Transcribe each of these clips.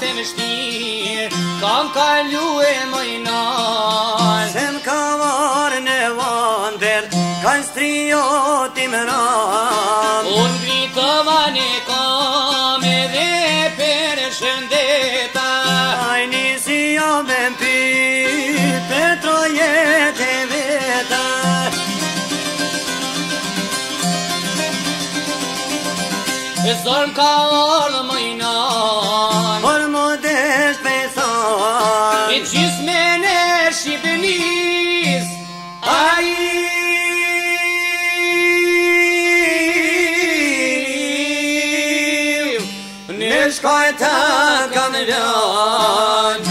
të vështir, kam kalu e mojnan. Se m'ka marë në vander, kanë striot i mëran. Unë gritova në kam edhe për shëndeta. Aj nisia me m'pyr, për trojet e veta. E zorm ka orë mojnan, por më desh pesan. E gjysme në Shqipënis, ai në shkojta ka në rënë.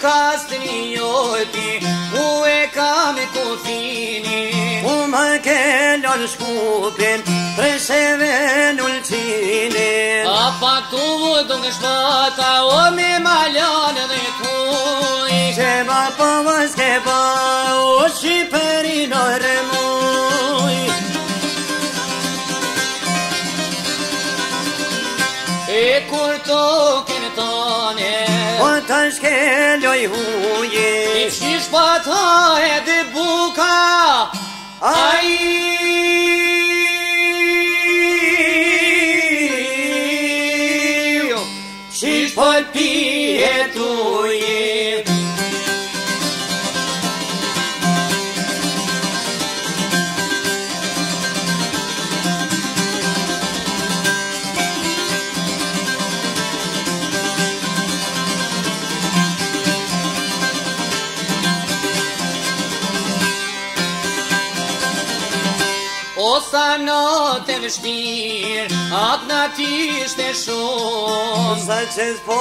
Kastrioti, u e kam e kufini. U më kellon Shkupin, tresheve n'ulqinin. A pak tu vëtë në shpata, o me maljanë dhe kuj. Qema pëmës ke pa, o Shqipërin o remuj. E kur tokin tane, o të shkeloj huje. I qish pata e dhe buka, ai qish përpi e tuje. Sa natë e vështirë, atë natisht e shumë. Sa që s'po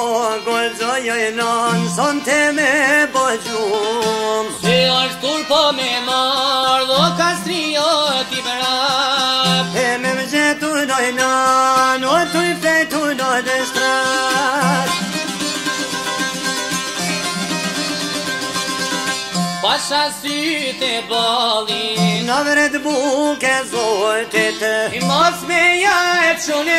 godzoj e nanë, son të me bëgjumë. Se është kur po me marë, do kastriot i përrap. E me më gjetu doj nanë, o të i fletu doj dhe shtratë. Pasha sytë e balin, në vërët buke zotit, i mos me ja e qune.